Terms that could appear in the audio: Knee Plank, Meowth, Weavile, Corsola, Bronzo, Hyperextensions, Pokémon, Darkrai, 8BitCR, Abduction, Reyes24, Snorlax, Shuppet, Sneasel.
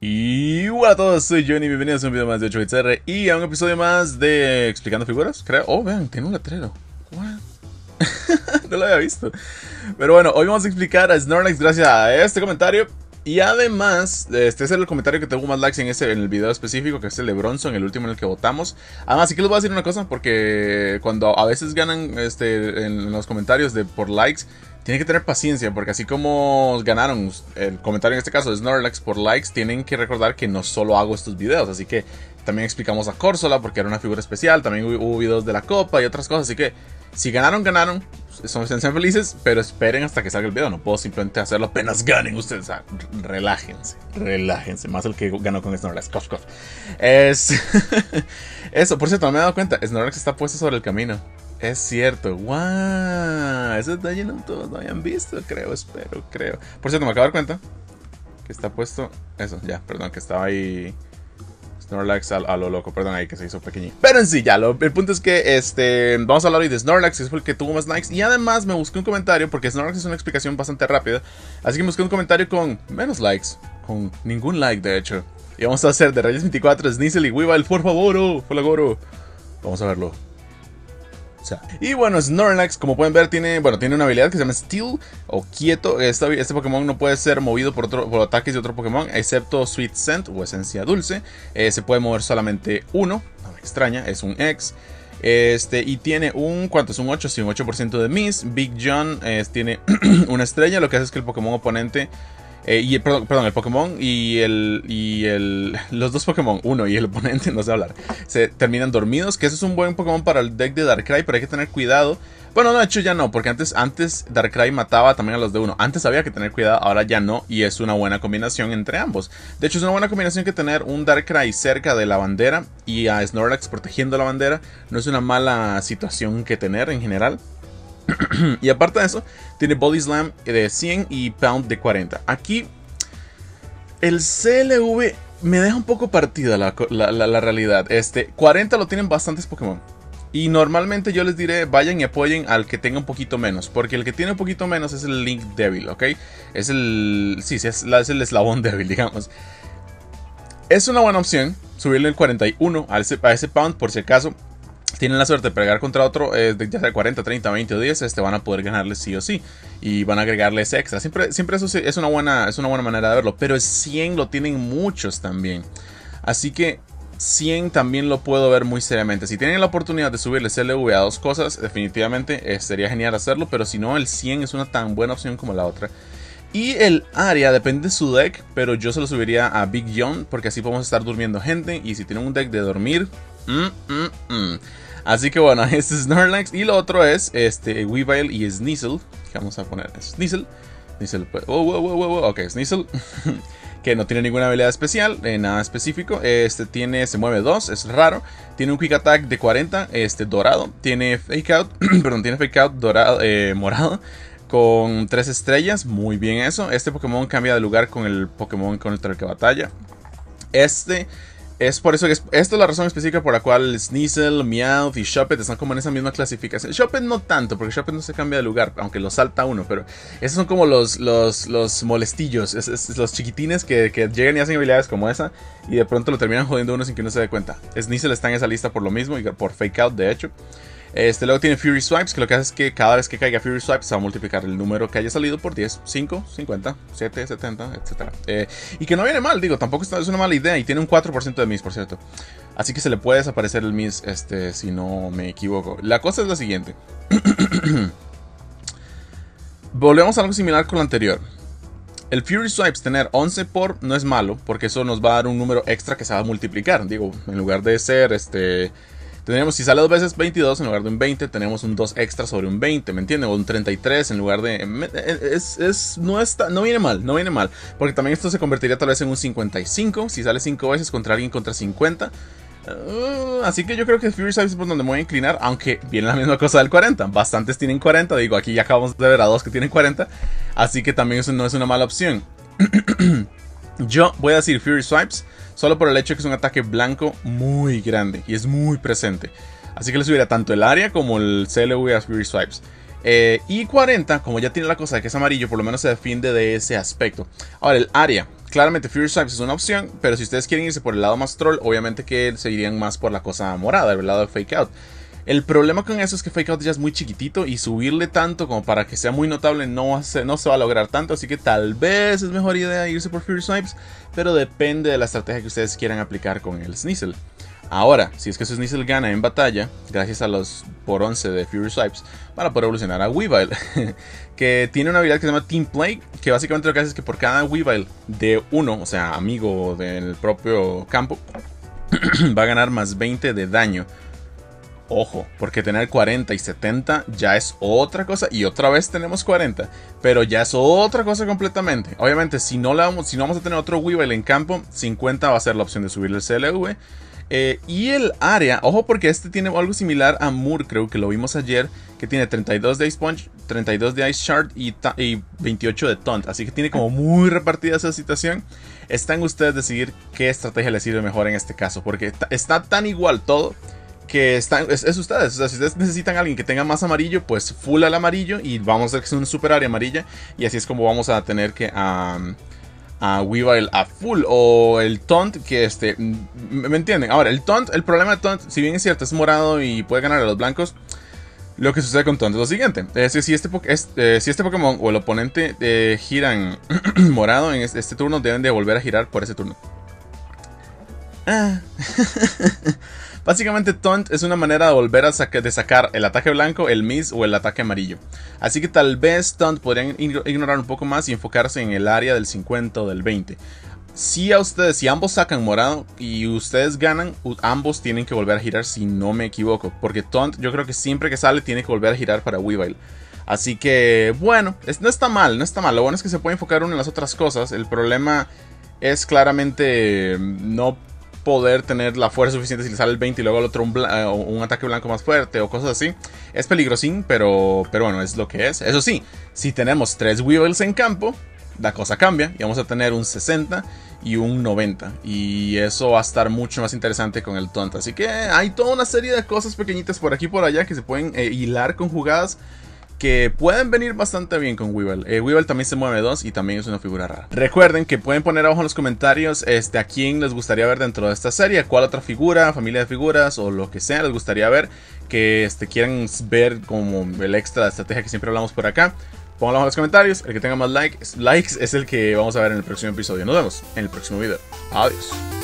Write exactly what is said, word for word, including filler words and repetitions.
Y hola a todos, soy Johnny, bienvenidos a un video más de ocho bit C R y a un episodio más de Explicando Figuras, creo. Oh, vean, tiene un letrero. What? No lo había visto. Pero bueno, hoy vamos a explicar a Snorlax gracias a este comentario. Y además, este es el comentario que tuvo más likes en, ese, en el video específico, que es el de Bronzo, en el último en el que votamos. Además, sí que les voy a decir una cosa, porque cuando a veces ganan este, en los comentarios de, por likes, tienen que tener paciencia, porque así como ganaron el comentario en este caso de Snorlax por likes, tienen que recordar que no solo hago estos videos, así que también explicamos a Corsola porque era una figura especial, también hubo videos de la copa y otras cosas, así que si ganaron, ganaron, son, sean felices, pero esperen hasta que salga el video, no puedo simplemente hacerlo apenas ganen ustedes, o sea, relájense, relájense, más el que ganó con Snorlax, cof, cof. Es... Eso, por cierto, no me he dado cuenta, Snorlax está puesto sobre el camino. Es cierto, wow, ese detalle no todos lo habían visto, creo, espero, creo. Por cierto, me acabo de dar cuenta que está puesto, eso, ya, perdón, que estaba ahí Snorlax a, a lo loco, perdón, ahí que se hizo pequeñito. Pero en sí, ya, lo, el punto es que este, vamos a hablar hoy de Snorlax, que es el que tuvo más likes. Y además me busqué un comentario, porque Snorlax es una explicación bastante rápida, así que me busqué un comentario con menos likes, con ningún like de hecho. Y vamos a hacer de Reyes veinticuatro, Sneasel y Weavile, por favor, oh, por favor. Vamos a verlo. Y bueno, Snorlax, como pueden ver, tiene, bueno, tiene una habilidad que se llama Steel o Quieto. Este, este Pokémon no puede ser movido por, otro, por ataques de otro Pokémon, excepto Sweet Scent o Esencia Dulce. Eh, se puede mover solamente uno, no me extraña, es un X. Este, y tiene un, ¿cuánto? Es un ocho, sí, un ocho por ciento de Miss. Big John eh, tiene una estrella, lo que hace es que el Pokémon oponente... Eh, y, perdón, perdón, el Pokémon y el, y el... Los dos Pokémon, uno y el oponente, no sé hablar, se terminan dormidos, que eso es un buen Pokémon para el deck de Darkrai, pero hay que tener cuidado. Bueno, no, de hecho ya no, porque antes, antes Darkrai mataba también a los de uno. Antes había que tener cuidado, ahora ya no, y es una buena combinación entre ambos. De hecho, es una buena combinación que tener un Darkrai cerca de la bandera y a Snorlax protegiendo la bandera. No es una mala situación que tener en general. Y aparte de eso, tiene Body Slam de cien y Pound de cuarenta. Aquí, el C L V me deja un poco partida la, la, la, la realidad. Este, cuarenta lo tienen bastantes Pokémon. Y normalmente yo les diré, vayan y apoyen al que tenga un poquito menos. Porque el que tiene un poquito menos es el link débil, ¿ok? Es el... Sí, sí es, es el eslabón débil, digamos. Es una buena opción subirle el cuarenta y uno a ese, a ese Pound, por si acaso... Tienen la suerte de pegar contra otro, eh, ya sea cuarenta, treinta, veinte o diez, este, van a poder ganarle sí o sí. Y van a agregarle ese extra. Siempre, siempre eso es una, buena, es una buena manera de verlo. Pero cien lo tienen muchos también. Así que cien también lo puedo ver muy seriamente. Si tienen la oportunidad de subirle C L V a dos cosas, definitivamente eh, sería genial hacerlo. Pero si no, el cien es una tan buena opción como la otra. Y el área depende de su deck, pero yo se lo subiría a Big John, porque así podemos estar durmiendo gente. Y si tienen un deck de dormir... Mm, mm, mm. Así que bueno, este es Snorlax. Y lo otro es este Weavile y Sneasel. Que vamos a poner Sneasel. Sneasel pues, oh, oh, oh, oh, oh. Ok, Sneasel. Que no tiene ninguna habilidad especial, eh, nada específico. Este tiene, se mueve dos, es raro. Tiene un Quick Attack de cuarenta, este dorado. Tiene Fake Out, perdón, tiene Fake Out dorado, eh, morado. Con tres estrellas, muy bien eso. Este Pokémon cambia de lugar con el Pokémon contra el que batalla. Este... Es por eso que es, esta es la razón específica por la cual Sneasel, Meowth y Shuppet están como en esa misma clasificación. Shuppet no tanto, porque Shuppet no se cambia de lugar, aunque lo salta uno, pero esos son como los, los, los molestillos, es, es, los chiquitines que, que llegan y hacen habilidades como esa y de pronto lo terminan jodiendo uno sin que uno se dé cuenta. Sneasel está en esa lista por lo mismo y por Fake Out de hecho. Este, luego tiene Fury Swipes, que lo que hace es que cada vez que caiga Fury Swipes se va a multiplicar el número que haya salido por diez, cinco, cincuenta, siete, setenta, etcétera. Eh, y que no viene mal, digo, tampoco es una mala idea. Y tiene un cuatro por ciento de miss, por cierto. Así que se le puede desaparecer el miss, este, si no me equivoco. La cosa es la siguiente. Volvemos a algo similar con lo anterior. El Fury Swipes tener once por no es malo, porque eso nos va a dar un número extra que se va a multiplicar. Digo, en lugar de ser, este... Tendríamos, si sale dos veces veintidós en lugar de un veinte, tenemos un dos extra sobre un veinte, ¿me entienden? O un treinta y tres en lugar de... Es, es, no, está, no viene mal, no viene mal. Porque también esto se convertiría tal vez en un cincuenta y cinco, si sale cinco veces contra alguien contra cincuenta. Uh, así que yo creo que Fury Swipes es por donde me voy a inclinar, aunque viene la misma cosa del cuarenta. Bastantes tienen cuarenta, digo, aquí ya acabamos de ver a dos que tienen cuarenta. Así que también eso no es una mala opción. Yo voy a decir Fury Swipes solo por el hecho de que es un ataque blanco muy grande y es muy presente. Así que le subirá tanto el área como el C L V a Fury Swipes. Eh, y cuarenta, como ya tiene la cosa de que es amarillo, por lo menos se defiende de ese aspecto. Ahora, el área. Claramente Fury Stripes es una opción, pero si ustedes quieren irse por el lado más troll, obviamente que se irían más por la cosa morada, el lado de Fake Out. El problema con eso es que Fake Out ya es muy chiquitito y subirle tanto como para que sea muy notable no, hace, no se va a lograr tanto, así que tal vez es mejor idea irse por Fury Stripes, pero depende de la estrategia que ustedes quieran aplicar con el Sneasel. Ahora, si es que su Sneasel gana en batalla, gracias a los por once de Fury Stripes, para poder evolucionar a Weavile, que tiene una habilidad que se llama Team Play, que básicamente lo que hace es que por cada Weavile de uno, o sea, amigo del propio campo, va a ganar más veinte de daño. Ojo, porque tener cuarenta y setenta ya es otra cosa, y otra vez tenemos cuarenta, pero ya es otra cosa completamente. Obviamente, si no, la vamos, si no vamos a tener otro Weavile en campo, cincuenta va a ser la opción de subirle el C L V. Eh, y el área, ojo porque este tiene algo similar a Moore, creo que lo vimos ayer, que tiene treinta y dos de Ice Punch, treinta y dos de Ice Shard y, y veintiocho de Taunt. Así que tiene como muy repartida esa situación. Están ustedes decidir qué estrategia les sirve mejor en este caso, porque está, está tan igual todo que están, es, es ustedes. O sea, si ustedes necesitan a alguien que tenga más amarillo, pues full al amarillo y vamos a hacer un super área amarilla. Y así es como vamos a tener que... Um, a Weavile a full o el Taunt que este, ¿me entienden? Ahora, el Taunt, el problema de Taunt, si bien es cierto, es morado y puede ganar a los blancos, lo que sucede con Taunt es lo siguiente, es que si este, este, si este Pokémon o el oponente eh, giran morado en este, este turno, deben de volver a girar por ese turno. Ah. Básicamente Taunt es una manera de volver a saca, de sacar el ataque blanco, el miss o el ataque amarillo. Así que tal vez Taunt podrían ignorar un poco más y enfocarse en el área del cincuenta o del veinte. Si a ustedes, si ambos sacan morado y ustedes ganan, ambos tienen que volver a girar si no me equivoco. Porque Taunt yo creo que siempre que sale tiene que volver a girar para Weavile. Así que bueno, no está mal, no está mal. Lo bueno es que se puede enfocar uno en las otras cosas. El problema es claramente no poder tener la fuerza suficiente si le sale el veinte y luego al otro un, uh, un ataque blanco más fuerte o cosas así. Es peligrosín, pero, pero bueno, es lo que es. Eso sí, si tenemos tres Weaviles en campo, la cosa cambia y vamos a tener un sesenta y un noventa. Y eso va a estar mucho más interesante con el Taunt. Así que hay toda una serie de cosas pequeñitas por aquí y por allá que se pueden eh, hilar con jugadas que pueden venir bastante bien con Weavile. Eh, Weavile también se mueve dos y también es una figura rara. Recuerden que pueden poner abajo en los comentarios este, a quién les gustaría ver dentro de esta serie, cuál otra figura, familia de figuras o lo que sea les gustaría ver, que este, quieran ver como el extra de estrategia que siempre hablamos por acá. Pónganlo abajo en los comentarios, el que tenga más likes, likes es el que vamos a ver en el próximo episodio. Nos vemos en el próximo video. Adiós.